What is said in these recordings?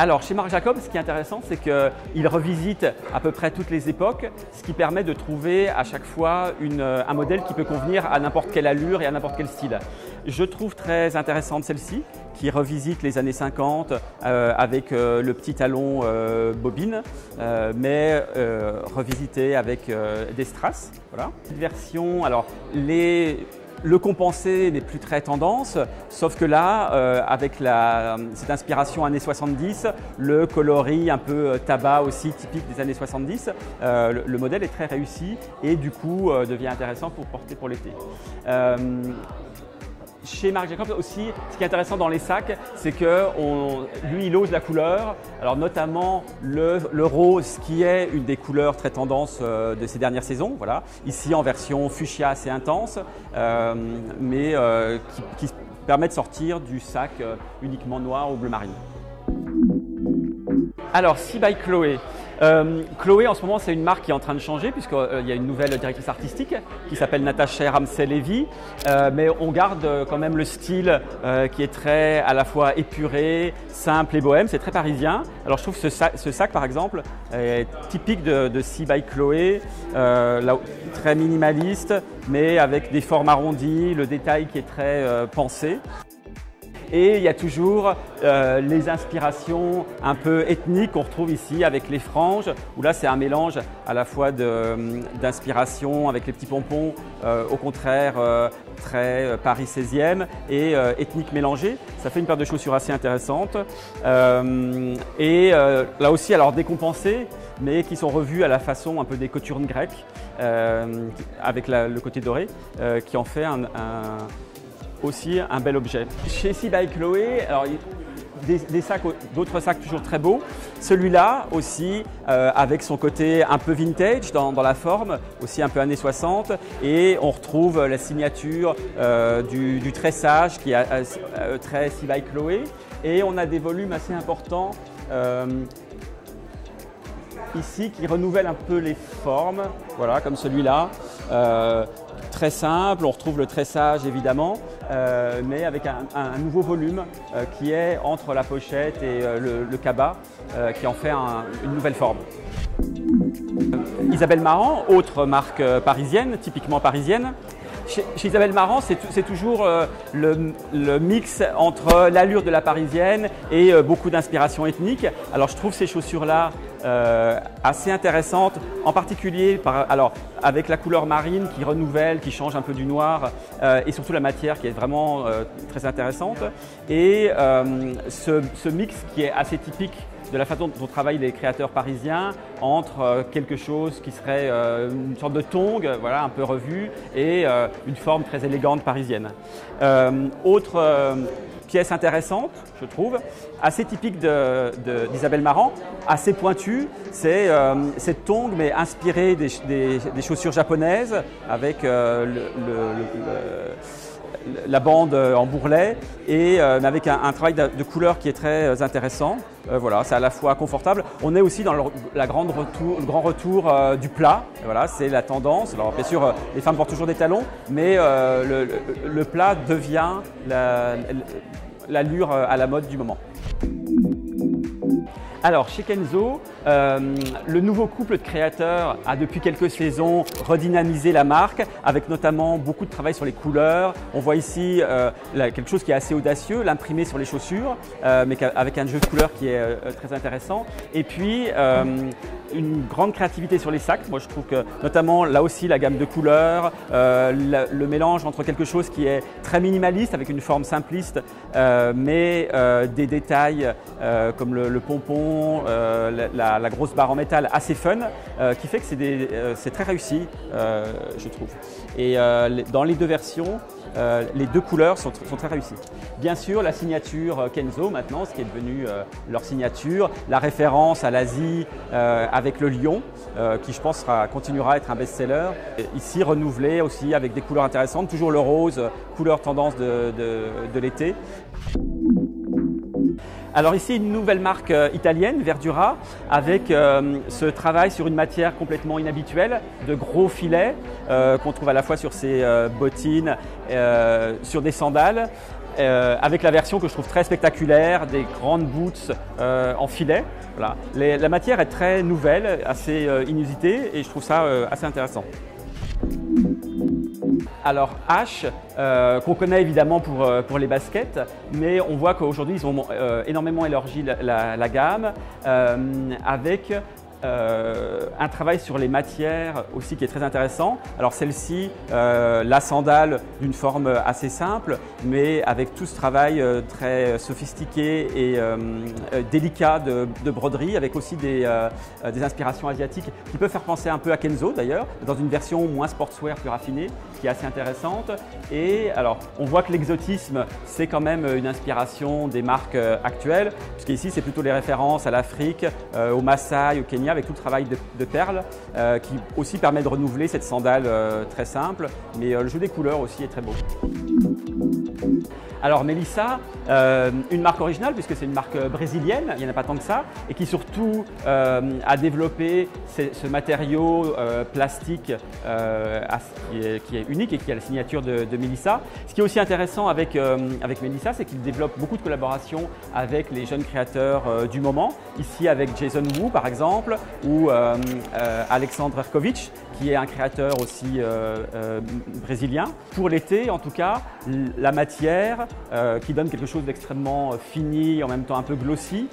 Alors, chez Marc Jacobs, ce qui est intéressant, c'est qu'il revisite à peu près toutes les époques, ce qui permet de trouver à chaque fois un modèle qui peut convenir à n'importe quelle allure et à n'importe quel style. Je trouve très intéressante celle-ci, qui revisite les années 50 avec le petit talon bobine, mais revisité avec des strass. Voilà. Cette version, alors, le compensé n'est plus très tendance, sauf que là, avec cette inspiration années 70, le coloris un peu tabac aussi typique des années 70, le modèle est très réussi et du coup devient intéressant pour porter pour l'été. Chez Marc Jacobs aussi, ce qui est intéressant dans les sacs, c'est que lui, il ose la couleur. Alors notamment le rose, qui est une des couleurs très tendance de ces dernières saisons. Voilà. Ici en version fuchsia assez intense, mais qui permet de sortir du sac uniquement noir ou bleu marine. Alors, See by Chloé. Chloé, en ce moment, c'est une marque qui est en train de changer puisqu'il y a une nouvelle directrice artistique qui s'appelle Natasha Ramsey-Levy, mais on garde quand même le style qui est très à la fois épuré, simple et bohème, c'est très parisien. Alors je trouve que ce sac par exemple est typique de See by Chloé, très minimaliste mais avec des formes arrondies, le détail qui est très pensé. Et il y a toujours les inspirations un peu ethniques qu'on retrouve ici avec les franges, où là c'est un mélange à la fois d'inspiration avec les petits pompons, au contraire très Paris 16e et ethnique mélangée. Ça fait une paire de chaussures assez intéressante. Là aussi, alors décompensées, mais qui sont revues à la façon un peu des cothurnes grecques, avec le côté doré, qui en fait aussi un bel objet. Chez See by Chloé, alors, d'autres sacs toujours très beaux. Celui-là aussi, avec son côté un peu vintage dans la forme, aussi un peu années 60. Et on retrouve la signature du tressage qui est très See by Chloé. Et on a des volumes assez importants ici qui renouvellent un peu les formes, voilà, comme celui-là. Très simple, on retrouve le tressage évidemment, mais avec un nouveau volume qui est entre la pochette et le cabas, qui en fait une nouvelle forme. Isabel Marant, autre marque parisienne, typiquement parisienne. Chez Isabel Marant, c'est toujours le mix entre l'allure de la parisienne et beaucoup d'inspiration ethnique. Alors je trouve ces chaussures-là assez intéressantes, en particulier avec la couleur marine qui renouvelle, qui change un peu du noir, et surtout la matière qui est vraiment très intéressante. Et ce mix qui est assez typique de la façon dont travaillent les créateurs parisiens, entre quelque chose qui serait une sorte de tongue, voilà, un peu revu, et une forme très élégante parisienne. Autre pièce intéressante, je trouve, assez typique d'Isabel Marant, assez pointue, c'est cette tongue mais inspirée des chaussures japonaises, avec la bande en bourrelet, et avec un travail de couleur qui est très intéressant. Voilà, c'est à la fois confortable. On est aussi dans le grand retour du plat. Voilà, c'est la tendance. Alors bien sûr, les femmes portent toujours des talons, mais le plat devient l'allure à la mode du moment. Alors, chez Kenzo, le nouveau couple de créateurs a depuis quelques saisons redynamisé la marque, avec notamment beaucoup de travail sur les couleurs. On voit ici quelque chose qui est assez audacieux, l'imprimé sur les chaussures, mais avec un jeu de couleurs qui est très intéressant. Et puis, une grande créativité sur les sacs. Moi, je trouve que notamment, là aussi, la gamme de couleurs, le mélange entre quelque chose qui est très minimaliste, avec une forme simpliste, mais des détails comme le pompon, la grosse barre en métal assez fun qui fait que c'est très réussi, je trouve. Et dans les deux versions, les deux couleurs sont très réussies. Bien sûr, la signature Kenzo maintenant, ce qui est devenu leur signature, la référence à l'Asie avec le lion, qui je pense continuera à être un best-seller. Ici renouvelé aussi avec des couleurs intéressantes, toujours le rose, couleur tendance de l'été. Alors ici, une nouvelle marque italienne, Verdura, avec ce travail sur une matière complètement inhabituelle, de gros filets qu'on trouve à la fois sur ses bottines, sur des sandales, avec la version que je trouve très spectaculaire, des grandes boots en filet. Voilà. La matière est très nouvelle, assez inusitée, et je trouve ça assez intéressant. Alors H, qu'on connaît évidemment pour les baskets, mais on voit qu'aujourd'hui ils ont énormément élargi la gamme avec un travail sur les matières aussi qui est très intéressant. Alors celle-ci, la sandale d'une forme assez simple, mais avec tout ce travail très sophistiqué et délicat de broderie, avec aussi des inspirations asiatiques qui peuvent faire penser un peu à Kenzo d'ailleurs, dans une version moins sportswear, plus raffinée, qui est assez intéressante. Et alors on voit que l'exotisme, c'est quand même une inspiration des marques actuelles, puisqu'ici c'est plutôt les références à l'Afrique, au Maasai, au Kenya, avec tout le travail de perles qui aussi permet de renouveler cette sandale très simple, mais le jeu des couleurs aussi est très beau. Alors Melissa, une marque originale puisque c'est une marque brésilienne, il n'y en a pas tant que ça, et qui surtout a développé ce matériau plastique qui est unique et qui a la signature de Melissa. Ce qui est aussi intéressant avec Melissa, c'est qu'il développe beaucoup de collaborations avec les jeunes créateurs du moment, ici avec Jason Wu par exemple, ou Alexandre Erkovitch, qui est un créateur aussi brésilien. Pour l'été, en tout cas, la matière qui donne quelque chose d'extrêmement fini, en même temps un peu glossy,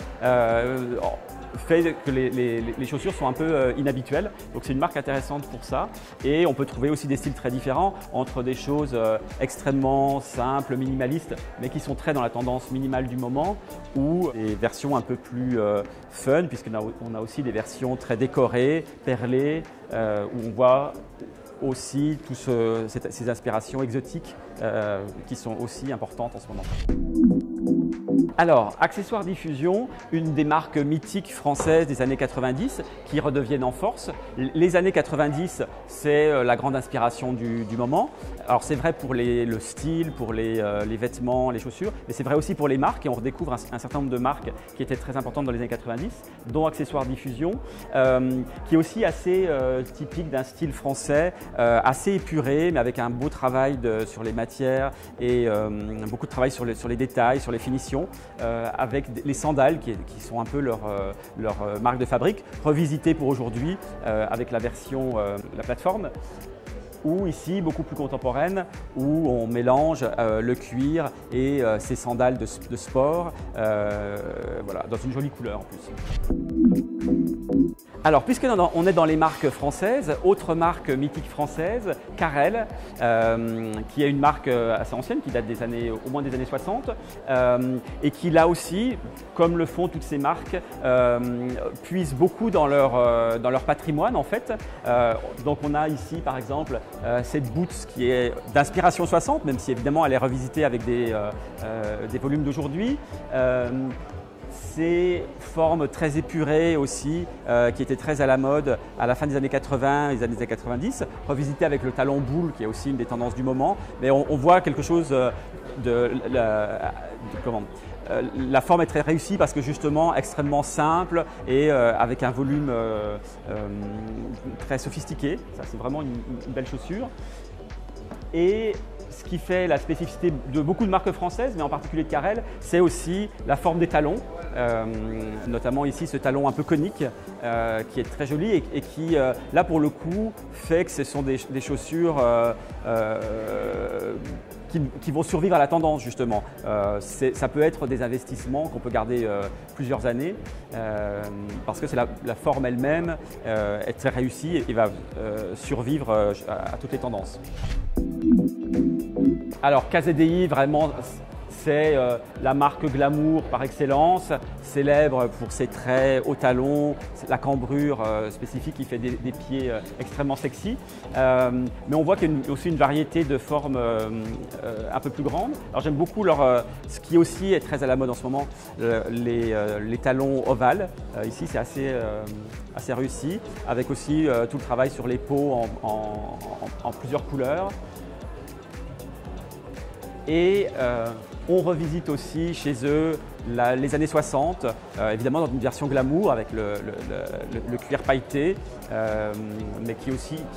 fait que les chaussures sont un peu inhabituelles. Donc c'est une marque intéressante pour ça. Et on peut trouver aussi des styles très différents, entre des choses extrêmement simples, minimalistes, mais qui sont très dans la tendance minimale du moment, ou des versions un peu plus fun, puisqu'on a aussi des versions très décorées, perlées, où on voit aussi toutes ces inspirations exotiques qui sont aussi importantes en ce moment. Alors, Accessoires Diffusion, une des marques mythiques françaises des années 90 qui redeviennent en force. Les années 90, c'est la grande inspiration du moment. Alors c'est vrai pour le style, pour les vêtements, les chaussures, mais c'est vrai aussi pour les marques, et on redécouvre un certain nombre de marques qui étaient très importantes dans les années 90, dont Accessoires Diffusion, qui est aussi assez typique d'un style français, assez épuré, mais avec un beau travail sur les matières et beaucoup de travail sur les détails, sur les finitions. Avec les sandales qui sont un peu leur marque de fabrique, revisitée pour aujourd'hui avec la version la plateforme, ou ici beaucoup plus contemporaine, où on mélange le cuir et ces sandales de sport, voilà, dans une jolie couleur en plus. Alors, puisque on est dans les marques françaises, autre marque mythique française, Carel, qui est une marque assez ancienne, qui date au moins des années 60, et qui là aussi, comme le font toutes ces marques, puise beaucoup dans leur patrimoine en fait. Donc on a ici par exemple cette boots qui est d'inspiration 60, même si évidemment elle est revisitée avec des volumes d'aujourd'hui. Ces formes très épurées aussi, qui étaient très à la mode à la fin des années 80 et des années 90, revisitées avec le talon boule, qui est aussi une des tendances du moment. Mais on voit quelque chose la forme est très réussie parce que justement extrêmement simple et avec un volume très sophistiqué. Ça, c'est vraiment une belle chaussure. Et ce qui fait la spécificité de beaucoup de marques françaises, mais en particulier de Carel, c'est aussi la forme des talons, notamment ici ce talon un peu conique qui est très joli et qui, là pour le coup, fait que ce sont des chaussures qui vont survivre à la tendance justement. Ça peut être des investissements qu'on peut garder plusieurs années parce que c'est la forme elle-même est très réussie et va survivre à toutes les tendances. Alors Casadei, vraiment c'est la marque glamour par excellence, célèbre pour ses traits hauts talons, la cambrure spécifique qui fait des pieds extrêmement sexy. Mais on voit qu'il y a aussi une variété de formes un peu plus grande. Alors j'aime beaucoup leur, ce qui aussi est très à la mode en ce moment, les talons ovales. Ici c'est assez réussi, avec aussi tout le travail sur les peaux en plusieurs couleurs. Et on revisite aussi chez eux les années 60, évidemment dans une version glamour avec le cuir pailleté, mais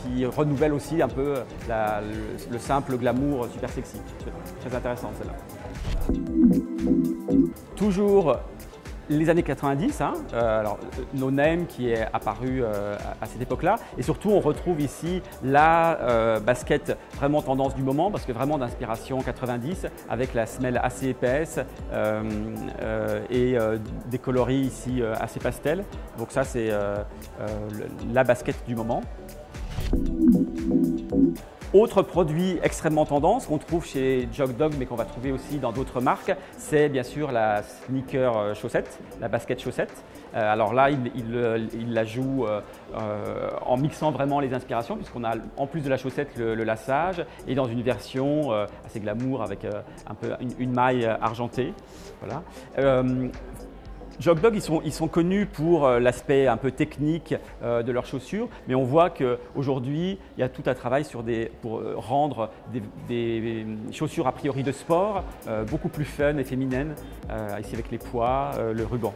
qui renouvelle aussi un peu le simple glamour super sexy. Très intéressant celle-là. Toujours les années 90, hein, alors No Name qui est apparu à cette époque-là, et surtout on retrouve ici la basket vraiment tendance du moment, parce que vraiment d'inspiration 90, avec la semelle assez épaisse et des coloris ici assez pastels. Donc ça c'est la basket du moment. Autre produit extrêmement tendance qu'on trouve chez Jog Dog mais qu'on va trouver aussi dans d'autres marques, c'est bien sûr la sneaker chaussette, la basket chaussette. Alors là, il la joue en mixant vraiment les inspirations puisqu'on a en plus de la chaussette le laçage et dans une version assez glamour avec un peu une maille argentée. Voilà. Jog Dog, ils sont connus pour l'aspect un peu technique de leurs chaussures, mais on voit qu'aujourd'hui, il y a tout un travail pour rendre des chaussures a priori de sport beaucoup plus fun et féminines, ici avec les poids, le ruban.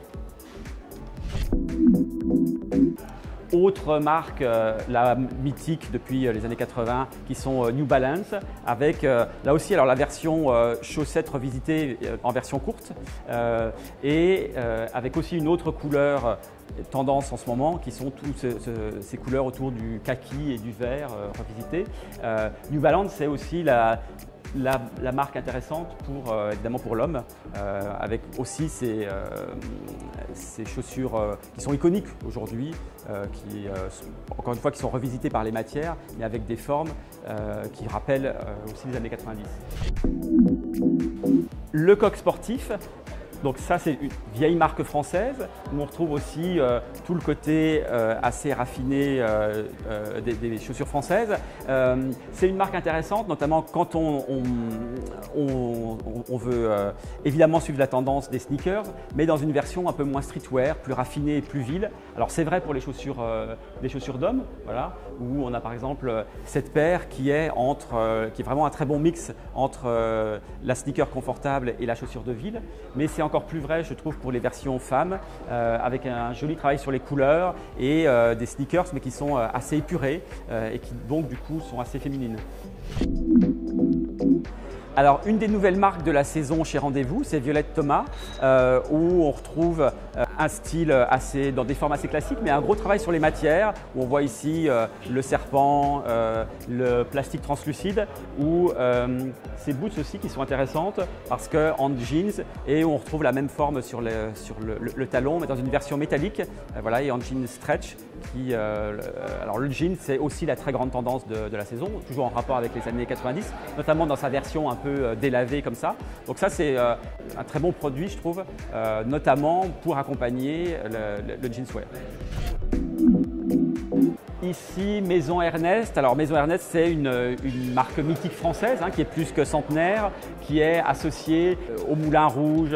Autre marque, la mythique depuis les années 80, qui sont New Balance, avec là aussi alors la version chaussette revisitée en version courte et avec aussi une autre couleur tendance en ce moment, qui sont toutes ces couleurs autour du kaki et du vert revisitées. New Balance, c'est aussi la marque intéressante évidemment pour l'homme, avec aussi ces chaussures qui sont iconiques aujourd'hui, qui encore une fois qui sont revisitées par les matières, mais avec des formes qui rappellent aussi les années 90. Le coq sportif. Donc ça, c'est une vieille marque française où on retrouve aussi tout le côté assez raffiné des chaussures françaises. C'est une marque intéressante, notamment quand on veut évidemment suivre la tendance des sneakers, mais dans une version un peu moins streetwear, plus raffinée et plus ville. Alors c'est vrai pour les chaussures d'hommes, voilà, où on a par exemple cette paire qui est vraiment un très bon mix entre la sneaker confortable et la chaussure de ville, mais c'est encore plus vrai, je trouve, pour les versions femmes, avec un joli travail sur les couleurs et des sneakers, mais qui sont assez épurés et qui, donc, du coup, sont assez féminines. Alors, une des nouvelles marques de la saison chez Rendez-Vous, c'est Violette Thomas, où on retrouve un style dans des formes assez classiques, mais un gros travail sur les matières, où on voit ici le serpent, le plastique translucide, ou ces boots aussi qui sont intéressantes, parce qu'en jeans, et on retrouve la même forme sur le talon, mais dans une version métallique, voilà, et en jean stretch. Alors le jean, c'est aussi la très grande tendance de la saison, toujours en rapport avec les années 90, notamment dans sa version un peu délavée comme ça. Donc ça, c'est un très bon produit, je trouve, notamment pour accompagner le jeanswear. Ici, Maison Ernest. Alors Maison Ernest, c'est une marque mythique française, hein, qui est plus que centenaire, qui est associée au Moulin Rouge,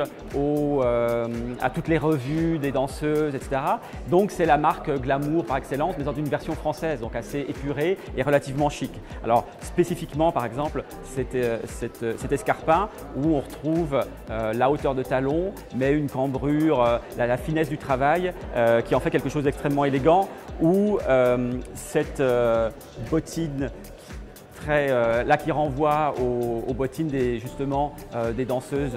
à toutes les revues des danseuses, etc. Donc c'est la marque glamour par excellence, mais dans une version française, donc assez épurée et relativement chic. Alors spécifiquement, par exemple, cet escarpin où on retrouve la hauteur de talon, mais une cambrure, la finesse du travail qui en fait quelque chose d'extrêmement élégant, où cette bottine là qui renvoie aux bottines des danseuses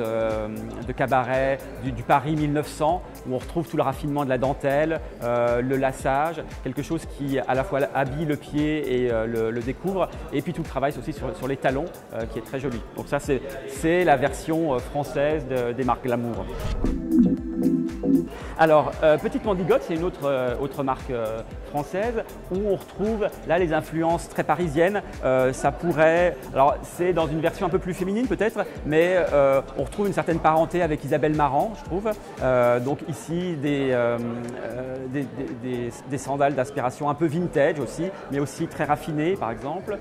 de cabaret du Paris 1900, où on retrouve tout le raffinement de la dentelle, le laçage, quelque chose qui à la fois habille le pied et le découvre, et puis tout le travail aussi sur les talons qui est très joli. Donc ça, c'est la version française des marques glamour. Alors, Petite Mandigote, c'est une autre marque française où on retrouve là les influences très parisiennes. Ça pourrait, alors c'est dans une version un peu plus féminine peut-être, mais on retrouve une certaine parenté avec Isabel Marant, je trouve. Donc ici des sandales d'inspiration un peu vintage aussi, mais aussi très raffinées par exemple.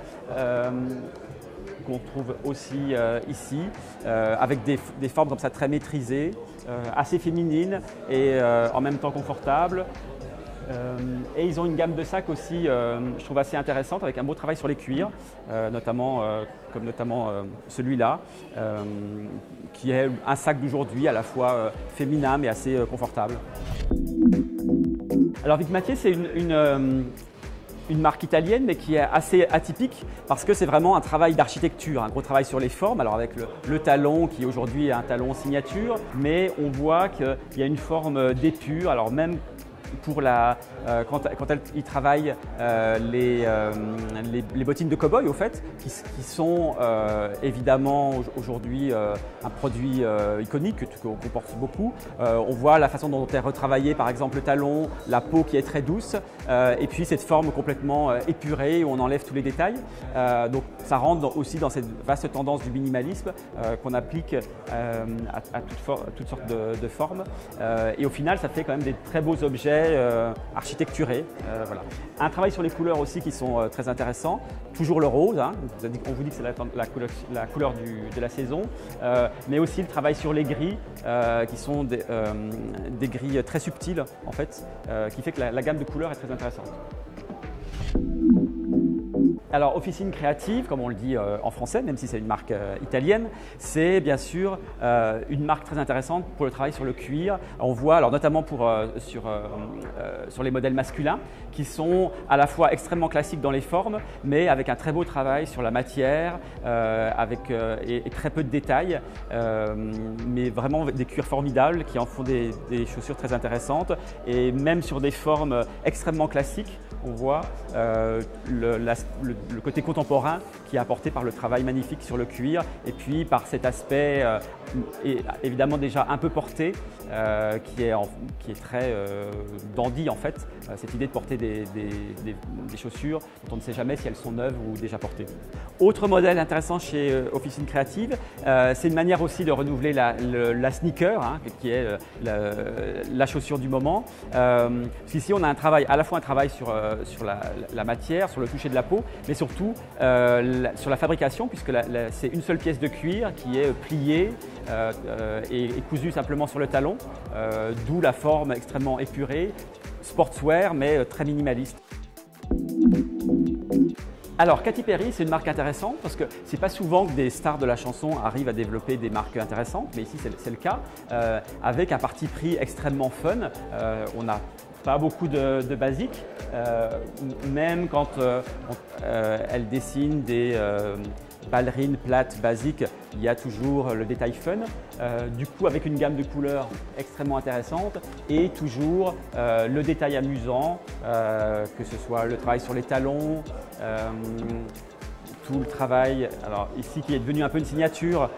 Qu'on retrouve aussi ici, avec des formes comme ça très maîtrisées, assez féminines et en même temps confortables. Et ils ont une gamme de sacs aussi, je trouve assez intéressante, avec un beau travail sur les cuirs, notamment celui-là, qui est un sac d'aujourd'hui à la fois féminin mais assez confortable. Alors Vic Mathieu, c'est une marque italienne mais qui est assez atypique parce que c'est vraiment un travail d'architecture, un gros travail sur les formes, alors avec le talon qui aujourd'hui est un talon signature, mais on voit qu'il y a une forme d'épure, alors même pour quand ils travaillent les bottines de cow-boy au fait, qui sont évidemment aujourd'hui un produit iconique qu'on porte beaucoup. On voit la façon dont est retravaillé par exemple le talon, la peau qui est très douce, et puis cette forme complètement épurée où on enlève tous les détails. Donc ça rentre aussi dans cette vaste tendance du minimalisme qu'on applique à toutes sortes de formes. Et au final, ça fait quand même des très beaux objets architecturé, voilà. Un travail sur les couleurs aussi qui sont très intéressants, toujours le rose, hein, on vous dit que c'est la couleur de la saison, mais aussi le travail sur les gris, qui sont des gris très subtils en fait, qui fait que la gamme de couleurs est très intéressante. Alors Officine Créative, comme on le dit en français, même si c'est une marque italienne, c'est bien sûr une marque très intéressante pour le travail sur le cuir. On voit alors notamment sur les modèles masculins qui sont à la fois extrêmement classiques dans les formes mais avec un très beau travail sur la matière et très peu de détails, mais vraiment des cuirs formidables qui en font des chaussures très intéressantes, et même sur des formes extrêmement classiques. On voit le côté contemporain qui est apporté par le travail magnifique sur le cuir et puis par cet aspect évidemment déjà un peu porté qui est très dandy en fait, cette idée de porter des chaussures dont on ne sait jamais si elles sont neuves ou déjà portées. Autre modèle intéressant chez Officine Créative, c'est une manière aussi de renouveler la sneaker, hein, qui est la chaussure du moment. Ici on a à la fois un travail sur la matière, sur le toucher de la peau, mais surtout sur la fabrication, puisque c'est une seule pièce de cuir qui est pliée et cousue simplement sur le talon, d'où la forme extrêmement épurée, sportswear mais très minimaliste. Alors Katy Perry, c'est une marque intéressante parce que c'est pas souvent que des stars de la chanson arrivent à développer des marques intéressantes, mais ici c'est le cas, avec un parti pris extrêmement fun. On a pas beaucoup de basiques, même quand elle dessine des ballerines plates basiques, il y a toujours le détail fun, du coup avec une gamme de couleurs extrêmement intéressante et toujours le détail amusant, que ce soit le travail sur les talons, tout le travail, alors ici qui est devenu un peu une signature,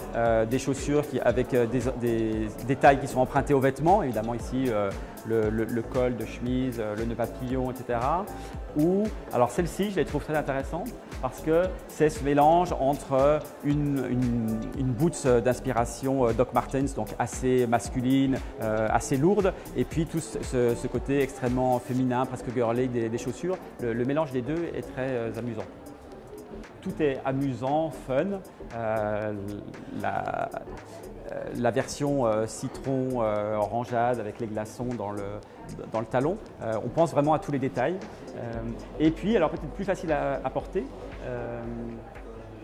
des chaussures avec des détails qui sont empruntés aux vêtements, évidemment ici le col de chemise, le nœud papillon, etc. Ou alors celle-ci, je les trouve très intéressantes parce que c'est ce mélange entre une boots d'inspiration Doc Martens, donc assez masculine, assez lourde, et puis tout ce côté extrêmement féminin, presque girly des chaussures. Le mélange des deux est très amusant. Tout est amusant, fun. La version citron orangeade avec les glaçons dans le talon, on pense vraiment à tous les détails. Et puis, alors peut-être plus facile à porter,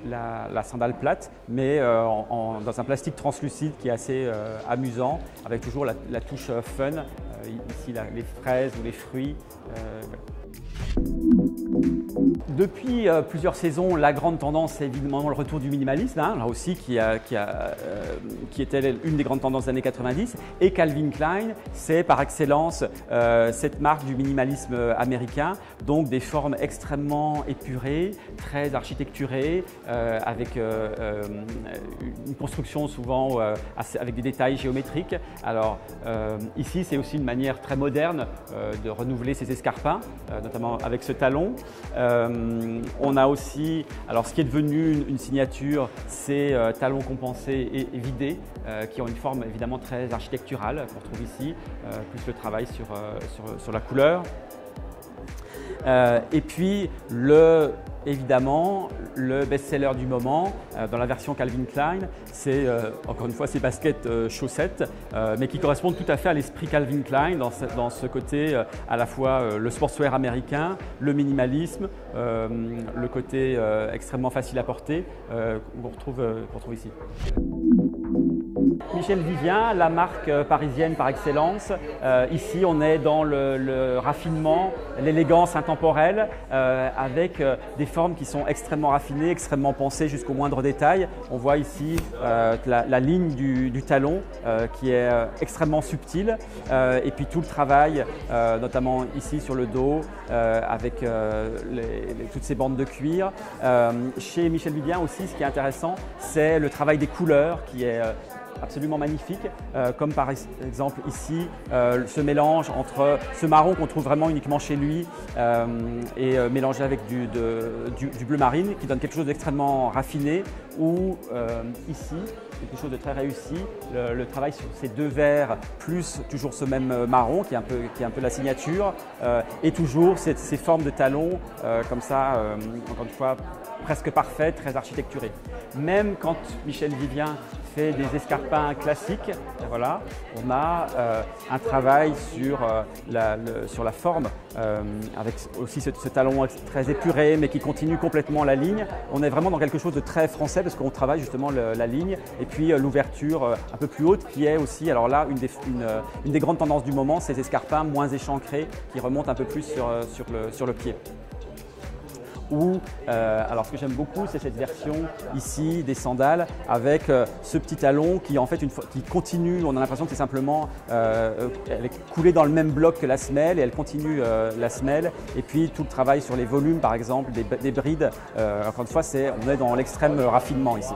la sandale plate, mais dans un plastique translucide qui est assez amusant, avec toujours la touche fun, ici les fraises ou les fruits. Ouais. Depuis plusieurs saisons, la grande tendance, c'est évidemment le retour du minimalisme, hein, là aussi qui était une des grandes tendances des années 90. Et Calvin Klein, c'est par excellence cette marque du minimalisme américain, donc des formes extrêmement épurées, très architecturées, avec une construction souvent avec des détails géométriques. Alors ici, c'est aussi une manière très moderne de renouveler ses escarpins, notamment avec ce talon. On a aussi, alors ce qui est devenu une signature, c'est talons compensés et vidés, qui ont une forme évidemment très architecturale qu'on retrouve ici, plus le travail sur la couleur. Et puis, évidemment, le best-seller du moment dans la version Calvin Klein, c'est encore une fois ces baskets chaussettes, mais qui correspondent tout à fait à l'esprit Calvin Klein dans ce côté à la fois le sportswear américain, le minimalisme, le côté extrêmement facile à porter qu'on retrouve ici. Michel Vivien, la marque parisienne par excellence. Ici, on est dans le raffinement, l'élégance intemporelle, avec des formes qui sont extrêmement raffinées, extrêmement pensées jusqu'au moindre détail. On voit ici la ligne du talon qui est extrêmement subtile. Et puis tout le travail, notamment ici sur le dos, avec toutes ces bandes de cuir. Chez Michel Vivien aussi, ce qui est intéressant, c'est le travail des couleurs qui est absolument magnifique, comme par exemple ici ce mélange entre ce marron qu'on trouve vraiment uniquement chez lui et mélangé avec du bleu marine qui donne quelque chose d'extrêmement raffiné, ou ici quelque chose de très réussi, le travail sur ces deux verts plus toujours ce même marron qui est un peu la signature, et toujours ces formes de talons comme ça, encore une fois presque parfaites, très architecturées. Même quand Michel Vivien fait des escarpins classiques, voilà, on a un travail sur la forme, avec aussi ce talon très épuré mais qui continue complètement la ligne. On est vraiment dans quelque chose de très français parce qu'on travaille justement la ligne, et puis l'ouverture un peu plus haute qui est aussi, alors là, une des grandes tendances du moment, ces escarpins moins échancrés qui remontent un peu plus sur le pied. Ou, alors ce que j'aime beaucoup, c'est cette version ici des sandales avec ce petit talon qui en fait qui continue. On a l'impression que c'est simplement elle est coulée dans le même bloc que la semelle et elle continue la semelle. Et puis tout le travail sur les volumes, par exemple, des brides. Encore une fois, on est dans l'extrême raffinement ici.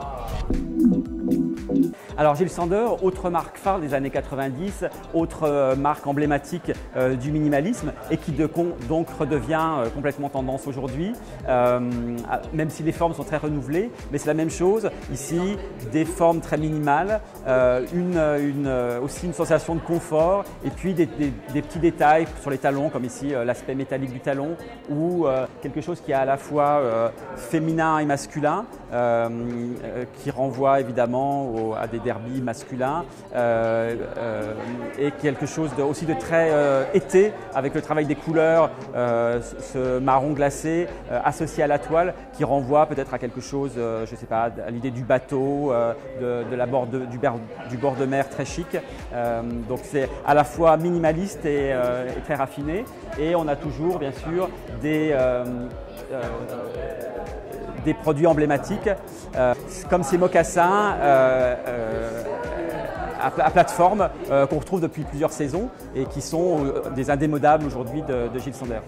Alors Jil Sander, autre marque phare des années 90, autre marque emblématique du minimalisme et qui donc redevient complètement tendance aujourd'hui, même si les formes sont très renouvelées, mais c'est la même chose. Ici, des formes très minimales, aussi une sensation de confort, et puis des petits détails sur les talons, comme ici l'aspect métallique du talon, ou quelque chose qui est à la fois féminin et masculin, qui renvoie évidemment à des derbys masculins, et quelque chose aussi de très été, avec le travail des couleurs, ce marron glacé associé à la toile qui renvoie peut-être à quelque chose, je ne sais pas, à l'idée du bateau, du bord de mer très chic. Donc c'est à la fois minimaliste et très raffiné, et on a toujours bien sûr des produits emblématiques, comme ces mocassins à plateforme qu'on retrouve depuis plusieurs saisons et qui sont des indémodables aujourd'hui de Jil Sander.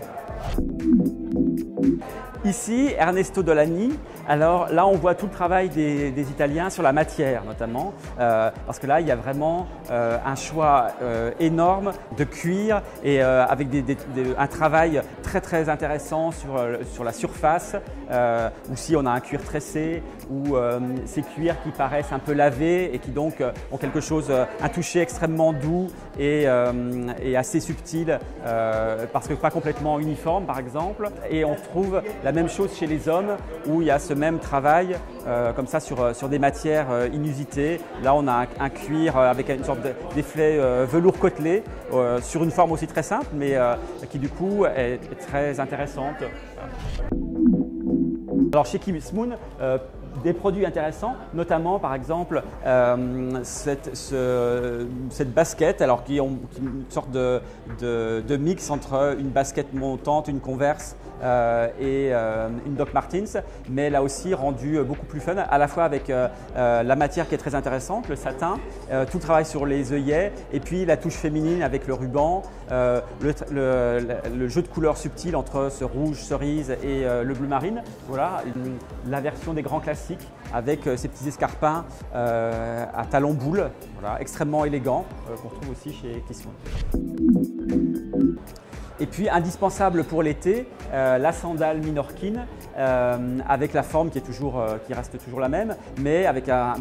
Ici, Ernesto Dolani. Alors là, on voit tout le travail des Italiens sur la matière notamment, parce que là, il y a vraiment un choix énorme de cuir, et avec un travail très très intéressant sur la surface. Aussi, on a un cuir tressé, ou ces cuirs qui paraissent un peu lavés et qui donc ont quelque chose, un toucher extrêmement doux et assez subtil, parce que pas complètement uniforme par exemple. Et on trouve la même chose chez les hommes, où il y a ce même travail comme ça sur des matières inusitées. Là, on a un cuir avec une sorte d'effet velours côtelé, sur une forme aussi très simple, mais qui du coup est très intéressante. Alors chez Kim Smoon, des produits intéressants, notamment par exemple cette basket, alors qui ont une sorte de mix entre une basket montante, une Converse et une Doc Martens, mais là aussi rendue beaucoup plus fun, à la fois avec la matière qui est très intéressante, le satin, tout le travail sur les œillets, et puis la touche féminine avec le ruban, le jeu de couleurs subtil entre ce rouge cerise et le bleu marine. Voilà, la version des grands classiques avec ces petits escarpins à talons boules, voilà, extrêmement élégants, qu'on retrouve aussi chez Kisson. Et puis indispensable pour l'été, la sandale minorquine avec la forme qui, est toujours, qui reste toujours la même, mais avec un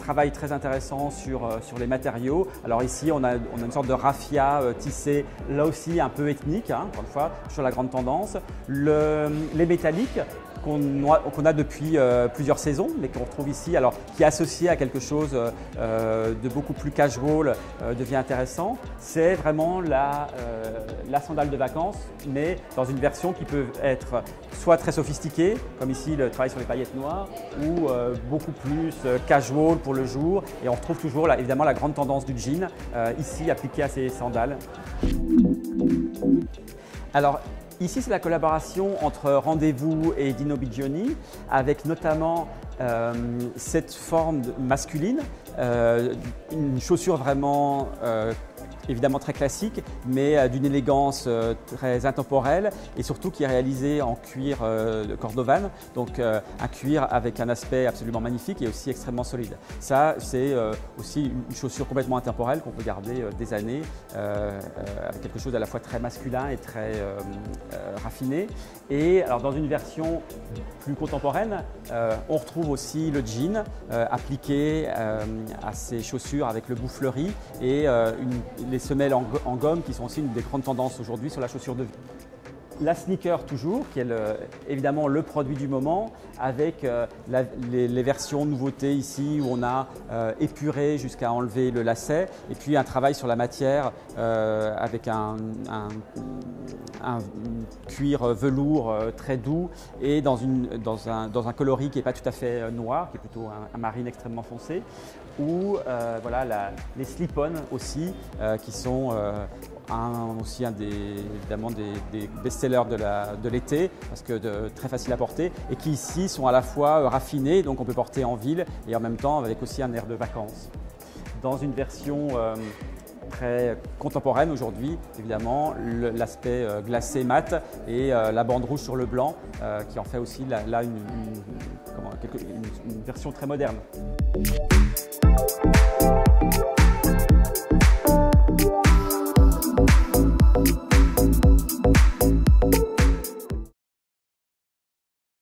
travail très intéressant sur les matériaux. Alors ici, on a une sorte de raffia tissée, là aussi un peu ethnique, hein, encore une fois, sur la grande tendance. Les métalliques qu'on a depuis plusieurs saisons, mais qu'on retrouve ici, alors qui est associé à quelque chose de beaucoup plus casual, devient intéressant. C'est vraiment la sandale de vacances, mais dans une version qui peut être soit très sophistiquée, comme ici le travail sur les paillettes noires, ou beaucoup plus casual pour le jour. Et on retrouve toujours là, évidemment, la grande tendance du jean, ici appliquée à ces sandales. Alors, ici, c'est la collaboration entre Rendez-Vous et Dino Bigioni, avec notamment cette forme masculine, une chaussure vraiment évidemment très classique, mais d'une élégance très intemporelle et surtout qui est réalisée en cuir de Cordovane, donc un cuir avec un aspect absolument magnifique et aussi extrêmement solide. Ça, c'est aussi une chaussure complètement intemporelle qu'on peut garder des années, avec quelque chose à la fois très masculin et très raffiné. Et alors dans une version plus contemporaine, on retrouve aussi le jean appliqué à ces chaussures avec le bout fleuri et les semelles en gomme qui sont aussi une des grandes tendances aujourd'hui sur la chaussure de vie. La sneaker toujours, qui est évidemment le produit du moment, avec les versions nouveautés ici où on a épuré jusqu'à enlever le lacet et puis un travail sur la matière avec un cuir velours très doux et dans un coloris qui n'est pas tout à fait noir, qui est plutôt un marine extrêmement foncé, ou voilà, les slip-on aussi qui sont aussi un des best-sellers de l'été, parce que très facile à porter et qui ici sont à la fois raffinés, donc on peut porter en ville et en même temps avec aussi un air de vacances. Dans une version très contemporaine aujourd'hui, évidemment, l'aspect glacé mat et la bande rouge sur le blanc qui en fait aussi là une version très moderne.